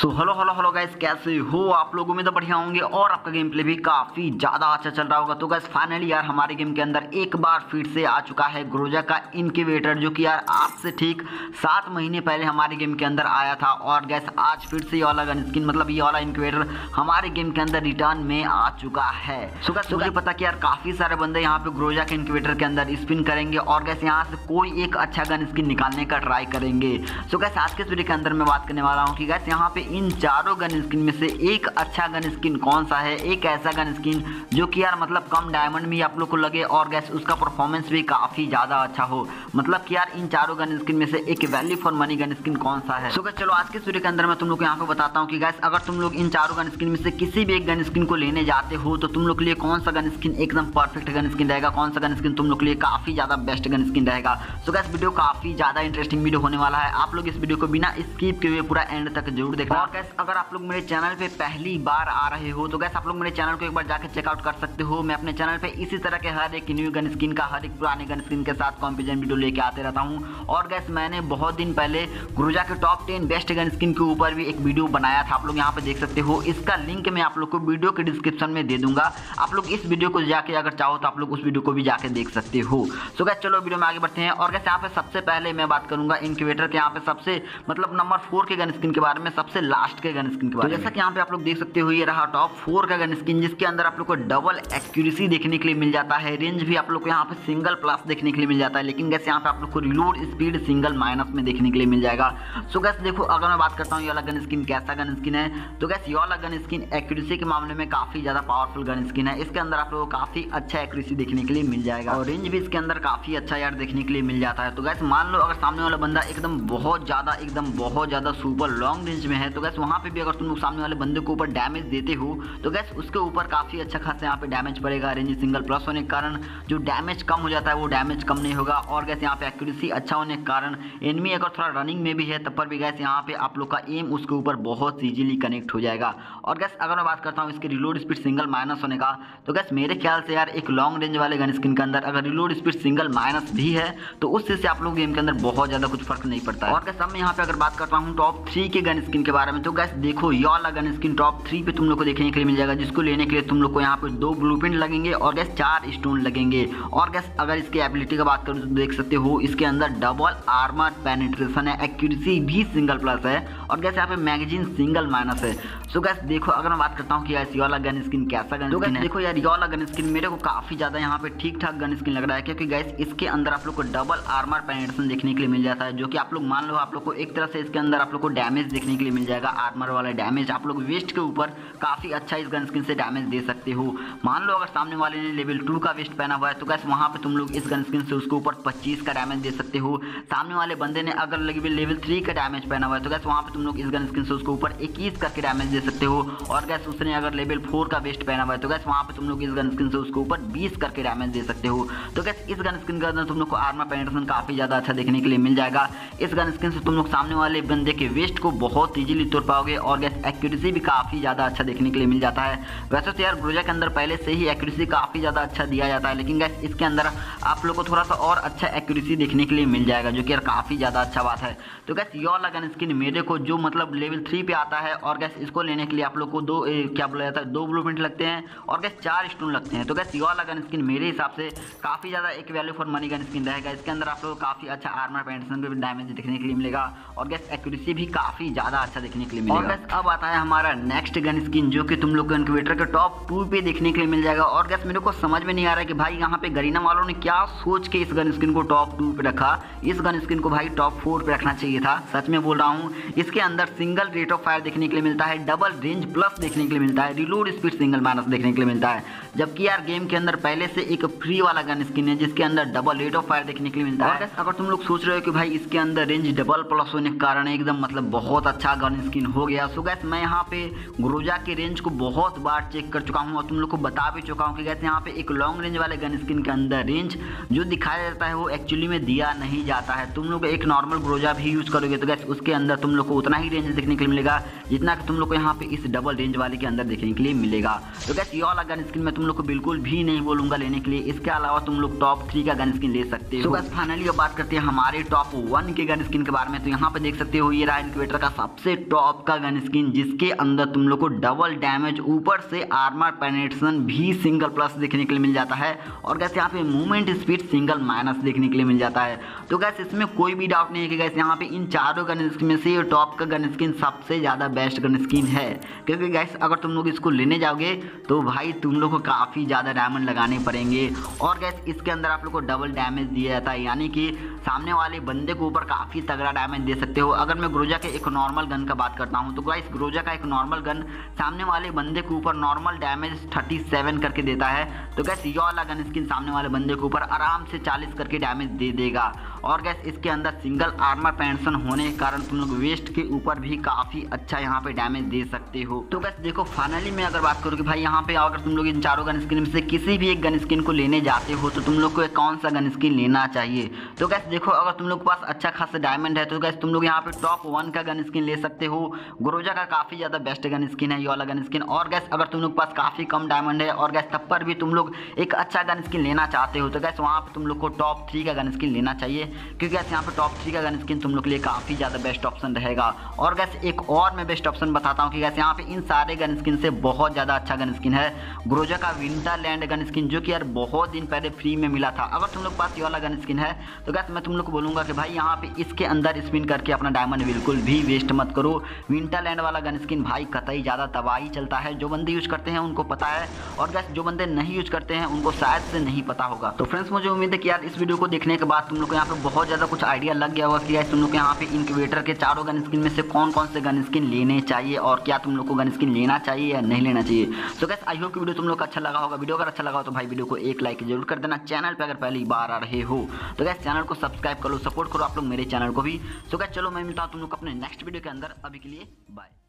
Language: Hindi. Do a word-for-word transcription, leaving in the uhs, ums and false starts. सो हेलो हेलो हेलो गाइस, कैसे हो आप लोग? उम्मीद बढ़िया होंगे और आपका गेम प्ले भी काफ़ी ज़्यादा अच्छा चल रहा होगा। तो गाइस फाइनली यार हमारे गेम के अंदर एक बार फिर से आ चुका है ग्रोजा का इनक्यूबेटर, जो कि यार आज से ठीक सात महीने पहले हमारे गेम के अंदर आया था। और गाइस आज फिर से ये वाला गन स्किन मतलब ये वाला इनक्यूबेटर हमारे गेम के अंदर रिटर्न में आ चुका है। सो गाइस मुझे पता कि यार काफ़ी सारे बंदे यहाँ पे ग्रोजा के इनक्यूबेटर के अंदर स्पिन करेंगे और गाइस यहाँ से कोई एक अच्छा गन स्किन निकालने का ट्राई करेंगे। सो गाइस आज के इस वीडियो के अंदर मैं बात करने वाला हूँ कि गाइस यहाँ पे इन चारों गन स्किन में से एक अच्छा गन स्किन कौन सा है, एक ऐसा गन स्किन जो कि यार मतलब कम डायमंड में आप लोग को लगे और गैस उसका परफॉर्मेंस भी काफ़ी ज़्यादा अच्छा हो। मतलब कि यार इन चारों गन स्किन में से एक value for money gun skin कौन सा है। सो गैस चलो आज के वीडियो के अंदर मैं तुम लोग को यहाँ पे बताता हूँ कि गैस अगर तुम लोग इन चारों गन स्किन में से किसी भी एक गन स्किन को लेने जाते हो तो तुम लोग के लिए कौन सा गन स्किन एकदम परफेक्ट गन स्किन रहेगा, कौन सा गन स्किन तुम लोग के लिए काफ़ी ज़्यादा बेस्ट गन स्किन रहेगा। सो गैस वीडियो काफ़ी ज़्यादा इंटरेस्टिंग वीडियो होने वाला है, आप लोग इस वीडियो को बिना स्किप किए हुए पूरा एंड तक जरूर देखना। और गैस अगर आप लोग मेरे चैनल पे पहली बार आ रहे हो तो गैस आप लोग मेरे चैनल को एक बार जाकर चेकआउट कर सकते हो। मैं अपने चैनल पे इसी तरह के हर एक न्यू गन स्किन का, हर एक पुराने गन स्किन के साथ कॉम्पेरिजन वीडियो लेके आते रहता हूँ। और गैस मैंने बहुत दिन पहले ग्रोजा के top ten best gun skin के ऊपर भी एक वीडियो बनाया था, आप लोग यहाँ पर देख सकते हो। इसका लिंक मैं आप लोग को वीडियो के डिस्क्रिप्शन में दे दूंगा, आप लोग इस वीडियो को जाके अगर चाहो तो आप लोग उस वीडियो को भी जाके देख सकते हो। सो गैस चलो वीडियो में आगे बढ़ते हैं। और गैस यहाँ पे सबसे पहले मैं बात करूंगा इनक्यूबेटर के यहाँ पे सबसे मतलब नंबर फोर के गन स्किन के बारे में, सबसे लास्ट के गन स्किन के बारे में। तो जैसा कि यहाँ पे आप लोग देख सकते हो ये रहा टॉप फोर का गन स्किन, जिसके अंदर आप लोग को डबल एक्यूरेसी देखने के लिए मिल जाता है, रेंज भी आप लोग को यहाँ पे सिंगल प्लस देखने के लिए मिल जाता है, लेकिन गैस यहाँ पे आप लोग को रिलोड स्पीड सिंगल माइनस में देखने के लिए मिल जाएगा। सो गैस देखो अगर मैं बात करता हूँ ये वाला गन स्किन कैसा गन स्किन है, तो गैस ये वाला गन स्किन एक्यूरेसी के मामले में काफ़ी ज़्यादा पावरफुल गन स्किन है। इसके अंदर आप लोग को काफ़ी अच्छा एक्यूरेसी देखने के लिए मिल जाएगा और रेंज भी इसके अंदर काफ़ी अच्छा यार देखने के लिए मिल जाता है। तो गैस मान लो अगर सामने वाला बंदा एकदम बहुत ज़्यादा एकदम बहुत ज़्यादा सुपर लॉन्ग रेंज में है तो गैस वहाँ पे भी अगर तुम लोग सामने वाले बंदे को ऊपर डैमेज देते हो तो गैस उसके ऊपर काफ़ी अच्छा खासा यहाँ पे डैमेज पड़ेगा। रेंज सिंगल प्लस होने के कारण जो डैमेज कम हो जाता है वो डैमेज कम नहीं होगा। और गैस यहाँ पे एक्यूरेसी अच्छा होने के कारण एनिमी अगर थोड़ा रनिंग में भी है तब पर भी गैस यहाँ पे आप लोग का एम उसके ऊपर बहुत ईजिली कनेक्ट हो जाएगा। और गैस अगर मैं बात करता हूँ इसके रिलोड स्पीड सिंगल माइनस होने का, तो गैस मेरे ख्याल से यार एक लॉन्ग रेंज वाले गन स्किन के अंदर अगर रिलोड स्पीड सिंगल माइनस भी है तो उससे आप लोग गेम के अंदर बहुत ज़्यादा कुछ फर्क नहीं पड़ता है। और गैस अब मैं यहाँ पे अगर बात करता हूँ टॉप थ्री के गन स्किन के बारे में, तो गैस देखो ये वाला गन स्किन टॉप थ्री पे तुम लोग को देखने के लिए मिल जाएगा, जिसको लेने के लिए तुम लोग को यहाँ पे दो ब्लूप्रिंट लगेंगे और गैस चार स्टोन लगेंगे। और गैस अगर इसकी एबिलिटी की बात करूँ तो देख सकते हो इसके अंदर डबल आर्मर पेनिट्रेशन है, एक्यूरेसी भी सिंगल प्लस है और गैस यहाँ पे मैगजीन सिंगल माइनस है। सो गैस देखो अगर मैं बात करता हूँ कि ये वाला गन स्किन कैसा गन स्किन है, देखो यार ये वाला गन स्किन मेरे को काफ़ी ज़्यादा यहाँ पे ठीक ठाक गन स्किन लग रहा है, क्योंकि गैस इसके अंदर आप लोग को डबल आर्मर पेनिट्रेशन देखने के लिए मिल जाता है, जो कि आप लोग मान लो आप लोग को एक तरह से इसके अंदर आप लोग को डैमेज देखने के लिए मिल जाएगा। आर्मर वाला डैमेज आप लोग वेस्ट के ऊपर काफ़ी अच्छा इस गन स्किन से डैमेज दे सकते हो। मान लो अगर सामने वाले ने लेवल टू का वेस्ट पहना हुआ है तो गैस वहाँ पे तुम लोग इस गन स्किन से उसके ऊपर पच्चीस का डैमेज दे सकते हो। सामने वाले बंदे ने अगर लेवल थ्री का डैमेज पहना हुआ है तो गैस वहाँ पे तुम लोग इस गन स्किन से उसके ऊपर इक्कीस का डैमेज दे सकते हो। और गैस उसने अगर लेवल फोर का वेस्ट पहना हुआ है तो गैस वहाँ पे तुम लोग इस गन स्किन से उसके ऊपर बीस करके डैमेज दे सकते हो। तो गैस इस गन स्किन के अंदर तुम लोग को आर्मर पेनिट्रेशन काफ़ी ज़्यादा अच्छा देखने के लिए मिल जाएगा। इस गन स्किन से तुम लोग सामने वाले बंदे के वेस्ट को बहुत ईजिली तोड़ पाओगे और गैस एक्यूरेसी भी काफ़ी ज़्यादा अच्छा देखने के लिए मिल जाता है। वैसे तो यार ग्रोजा के अंदर पहले से ही एक्यूरेसी काफ़ी ज़्यादा अच्छा दिया जाता है, लेकिन गैस इसके अंदर आप लोग को थोड़ा सा और अच्छा एक्यूरेसी देखने के लिए मिल जाएगा, जो कि यार काफ़ी ज़्यादा अच्छा बात है। तो गैस ये वाला गन स्किन मेरे को जो मतलब लेवल थ्री पे आता है और गैस इसको लेने के लिए आप लोग को दो ए, क्या बोला जाता है दो ब्लूप्रिंट लगते हैं और गैस चार स्टोन लगते हैं। तो गैस ये वाला गन स्किन मेरे हिसाब से काफ़ी ज़्यादा एक value for money gun skin रहेगा। इसके अंदर आप लोग काफ़ी अच्छा आर्मर पेनिट्रेशन पे भी डैमेज देखने के लिए मिलेगा और गैस एक्यूरेसी भी काफ़ी ज़्यादा अच्छा देखने के लिए मिलेगा। और गैस अब आता है हमारा नेक्स्ट गन स्किन, जो कि तुम लोग को इनक्यूबेटर के टॉप टू पे देखने के लिए मिल जाएगा। और गैस मेरे को समझ में नहीं आ रहा है कि भाई यहाँ पे गरीना वालों ने क्या सोच के इस गन स्किन को टॉप टू पे रखा। इस गन स्किन को भाई टॉप फोर पे रखना चाहिए था, सच में बोल रहा हूँ। इसके अंदर सिंगल रेट ऑफ फायर देखने के लिए मिलता है, डबल रेंज प्लस देखने के लिए मिलता है, रिलोड स्पीड सिंगल माइनस देखने के लिए मिलता है, जबकि यार गेम के अंदर पहले से एक फ्री वाला गन स्किन है जिसके अंदर डबल रेट ऑफ फायर देखने के लिए मिलता है। अगर तुम लोग सोच रहे हो कि भाई इसके अंदर रेंज डबल प्लस होने के कारण एकदम मतलब बहुत अच्छा गन स्किन हो गया, सो गैस मैं यहाँ पे ग्रोजा के रेंज को बहुत बार चेक कर चुका हूँ और तुम लोग को बता भी चुका हूँ कि गैस यहाँ पे एक लॉन्ग रेंज वाले गन स्किन के अंदर रेंज जो दिखाया जाता है वो एक्चुअली में दिया नहीं जाता है। तुम लोग एक नॉर्मल ग्रोजा भी यूज़ करोगे तो गैस उसके अंदर तुम लोग को उतना ही रेंज देखने के लिए मिलेगा जितना कि तुम लोग को यहाँ पे इस डबल रेंज वाले के अंदर देखने के लिए मिलेगा। तो गैस ये वाला गन स्किन मैं तुम लोग को बिल्कुल भी नहीं बोलूँगा लेने के लिए, इसके अलावा तुम लोग टॉप थ्री का गन स्किन ले सकते हो। तो गैस फाइनली अब बात करते हैं हमारे टॉप वन के गन स्किन के बारे में। तो यहाँ पर देख सकते हो ये रहा इनक्यूबेटर का सबसे टॉप का गन स्किन जिसके अंदर तुम लोग को डबल डैमेज ऊपर से आर्मर पेनिट्रेशन भी सिंगल प्लस देखने के लिए मिल जाता है और गैस यहाँ पे मूवमेंट स्पीड सिंगल माइनस देखने के लिए मिल जाता है। तो गैस इसमें कोई भी डाउट नहीं है कि गैस यहाँ पे इन चारों गन स्किन में से टॉप का गन स्किन सबसे ज़्यादा बेस्ट गन स्किन है, क्योंकि गैस अगर तुम लोग इसको लेने जाओगे तो भाई तुम लोग को काफ़ी ज़्यादा डायमंड लगाने पड़ेंगे और गैस इसके अंदर आप लोग को डबल डैमेज दिया जाता है, यानी कि सामने वाले बंदे के ऊपर काफ़ी तगड़ा डैमेज दे सकते हो। अगर मैं ग्रोजा के एक नॉर्मल गन का बात करता हूँ तो गाइस ग्रोजा का एक नॉर्मल गन सामने वाले बंदे के ऊपर नॉर्मल डैमेज सैंतीस करके देता है, तो गैस ये वाला गन स्किन सामने वाले बंदे के ऊपर आराम से चालीस करके डैमेज दे देगा। और गैस इसके अंदर सिंगल आर्मर पेनिट्रेशन होने के कारण तुम लोग वेस्ट के ऊपर भी काफ़ी अच्छा यहाँ पे डैमेज दे सकते हो। तो गैस देखो फाइनली मैं अगर बात करूँ कि भाई यहाँ पे अगर तुम लोग इन चारों गन स्किन में से किसी भी एक गन स्किन को लेने जाते हो तो तुम लोग को कौन सा गन स्किन लेना चाहिए, तो गैस देखो अगर तुम लोग के पास अच्छा खासा डायमंड है तो गैस तुम लोग यहाँ पे टॉप वन का गन स्किन ले सकते हो। ग्रोजा का काफ़ी ज़्यादा बेस्ट गन स्किन है ये वाला गन स्किन। और गैस अगर तुम लोग के पास काफ़ी कम डायमंड है और गैस तब पर भी तुम लोग एक अच्छा गन स्किन लेना चाहते हो तो गैस वहाँ पर तुम लोग को टॉप थ्री का गन स्किन लेना चाहिए, क्योंकि गैस यहाँ पे टॉप थ्री का गन स्किन तुम लोग के लिए काफ़ी ज़्यादा बेस्ट ऑप्शन रहेगा। और गैस एक और मैं बेस्ट ऑप्शन बताता हूँ कि गैस यहाँ पे इन सारे गन स्किन से बहुत ज़्यादा अच्छा गन स्किन है ग्रोजा का विंटरलैंड गन स्किन, जो कि यार बहुत दिन पहले फ्री में मिला था। अगर तुम लोग के पास ये वाला गन स्किन है तो गैस मैं तुम लोग को बोलूँगा कि भाई यहाँ पे इसके अंदर स्पिन करके अपना डायमंड बिल्कुल भी वेस्ट मत करो। विंटरलैंड वाला गन स्किन भाई कतई ज़्यादा तबाही चलता है, जो बंदे यूज़ करते हैं उनको पता है और गैस जो बंदे नहीं यूज़ करते हैं उनको शायद से नहीं पता होगा। तो फ्रेंड्स मुझे उम्मीद है कि यार इस वीडियो को देखने के बाद तुम लोग को यहाँ पे बहुत ज़्यादा कुछ आइडिया लग गया होगा कि यार तुम लोग को यहाँ पे इनक्यूबेटर के चारों गन स्किन में से कौन कौन से गन स्किन लेने चाहिए और क्या तुम लोग को गन स्किन लेना चाहिए या नहीं लेना चाहिए। तो गैस आई होप कि वीडियो तुम लोग को अच्छा लगा होगा। वीडियो अगर अच्छा लगा हो तो भाई वीडियो को एक लाइक जरूर कर देना। चैनल पर अगर पहली बार आ रहे हो तो गैस चैनल को सब्सक्राइब करो, सपोर्ट करो आप लोग मेरे चैनल को भी। तो गैस चलो मैं मिलता हूँ तुम लोग अपने नेक्स्ट वीडियो के अंदर, अभी के लिए बाय।